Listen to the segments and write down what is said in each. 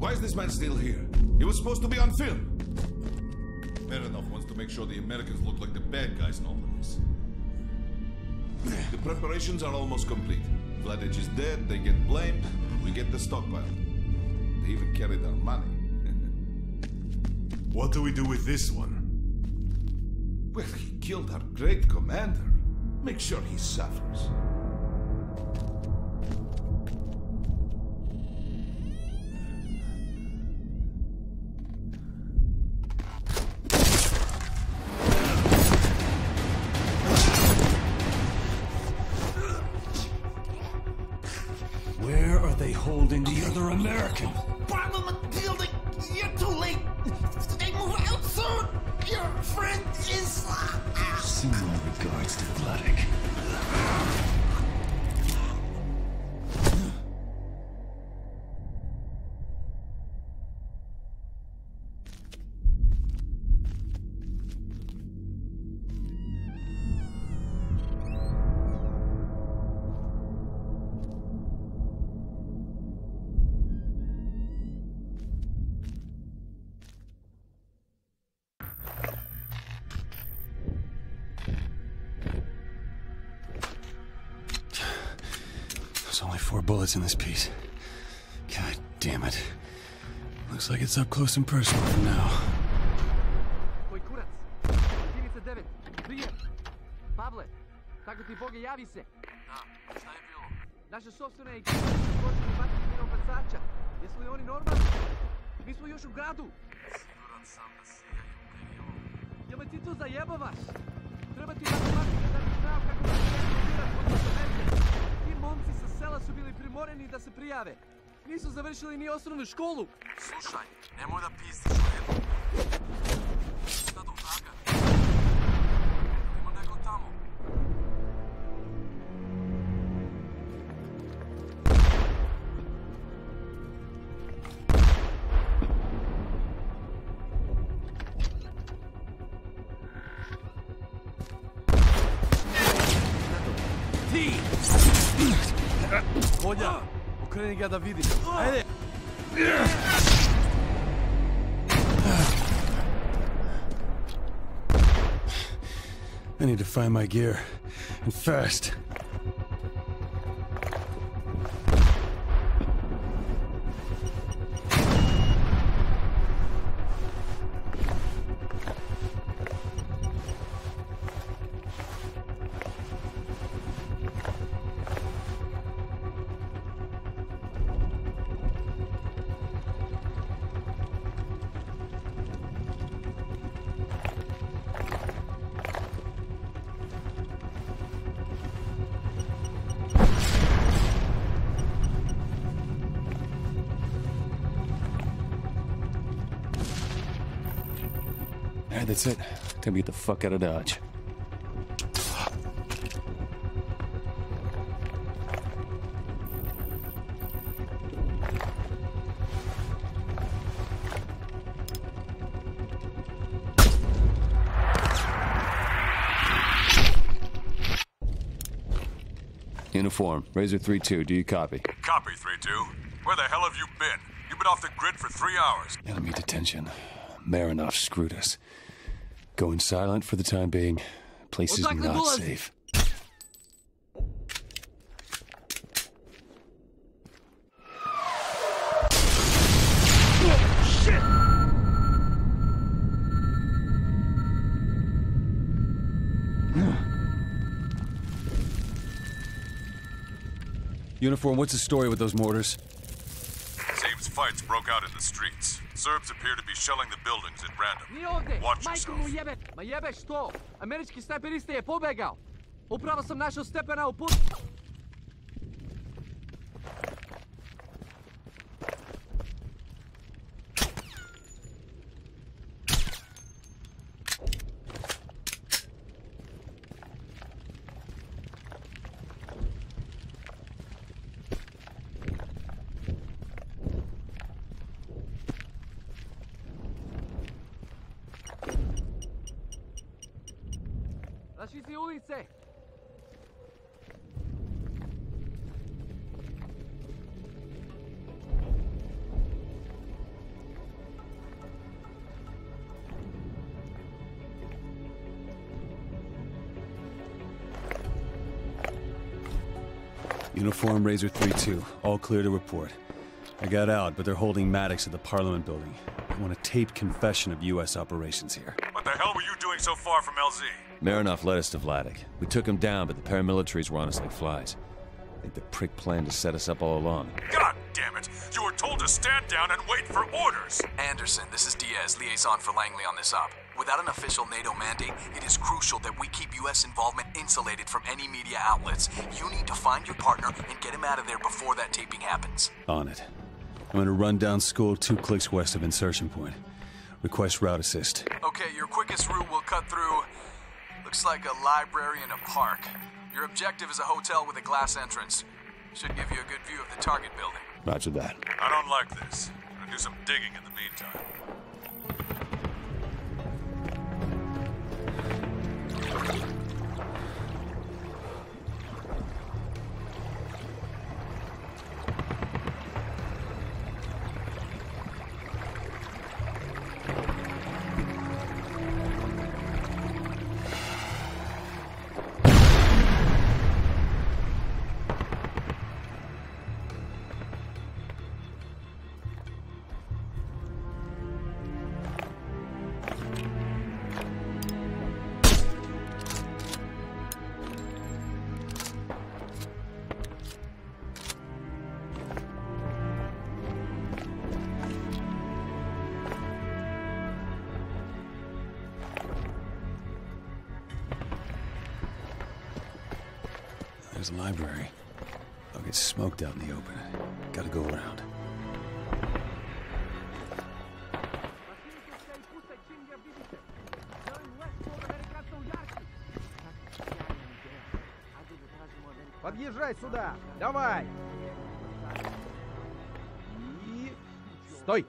Why is this man still here? He was supposed to be on film. Merinov wants to make sure the Americans look like the bad guys in all of this. The preparations are almost complete. Vlad Edge is dead, they get blamed, we get the stockpile. They even carried our money. What do we do with this one? Well, he killed our great commander. Make sure he suffers. There's only 4 bullets in this piece. God damn it. Looks like it's up close and personal for now. Sela su bili primoreni da se prijave. Nisu završili ni osnovnu školu. Slušaj, nemoj da pistiš u jednu. Šta do vraga? Ima neko tamo. Hodja, okreni ga da vidim. Ajde! I need to find my gear, and fast. That's it. Time to get the fuck out of Dodge. Uniform, Razor 3-2, do you copy? Copy, 3-2. Where the hell have you been? You've been off the grid for 3 hours. Enemy detention. Merinov screwed us. Going silent for the time being. Place is not safe. Uniform, what's the story with those mortars? Seems fights broke out in the streets. Serbs appear to be shelling the buildings at random. Watch yourself. Uniform Razor 3-2, all clear to report. I got out, but they're holding Maddox at the Parliament building. I want a taped confession of U.S. operations here. What the hell were you doing so far from LZ? Merinov led us to Vladik. We took him down, but the paramilitaries were on us like flies. I think the prick planned to set us up all along. God damn it! You were told to stand down and wait for orders! Anderson, this is Diaz, liaison for Langley on this op. Without an official NATO mandate, it is crucial that we keep U.S. involvement insulated from any media outlets. You need to find your partner and get him out of there before that taping happens. On it. I'm gonna run down school 2 clicks west of insertion point. Request route assist. Okay, your quickest route will cut through... looks like a library and a park. Your objective is a hotel with a glass entrance. Should give you a good view of the target building. Roger that. I don't like this. I'm gonna do some digging in the meantime. There's a library. I'll get smoked out in the open. Gotta go around. Подъезжай сюда! Давай! И... Стой!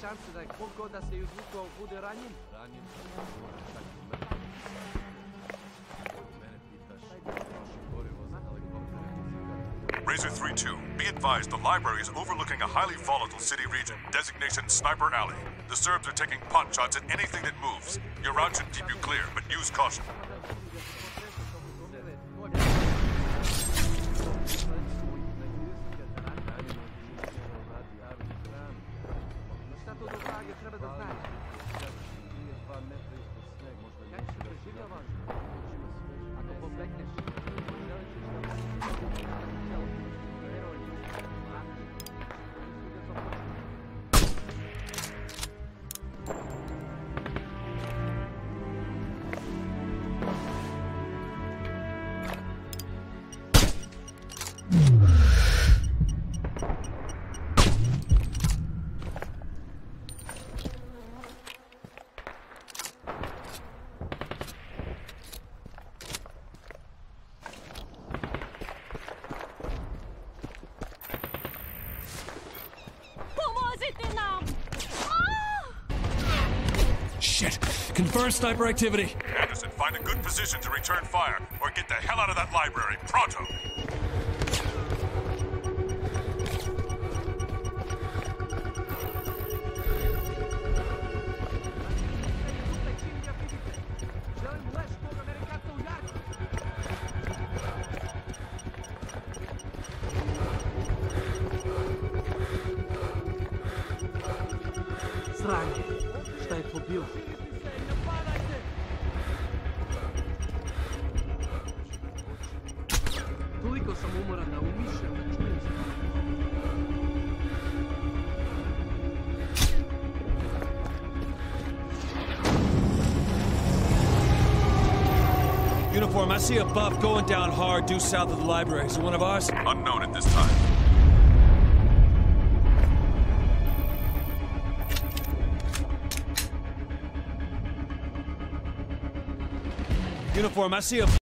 Šanse da je koliko da se izvukao bude ranjen? Ranjen sam moram čak i mrtvo. Mene pitaš, prošlo gorivo za helikoptere muzika. Razor 3-2, be advised the library is overlooking a highly volatile city region, designation Sniper Alley. The Serbs are taking pot shots at anything that moves. Your route should keep you clear, but use caution. Confirm sniper activity. Anderson, find a good position to return fire, or get the hell out of that library, pronto! Uniform, I see a buff going down hard due south of the library. Is it one of ours? Unknown at this time. Uniform, I see a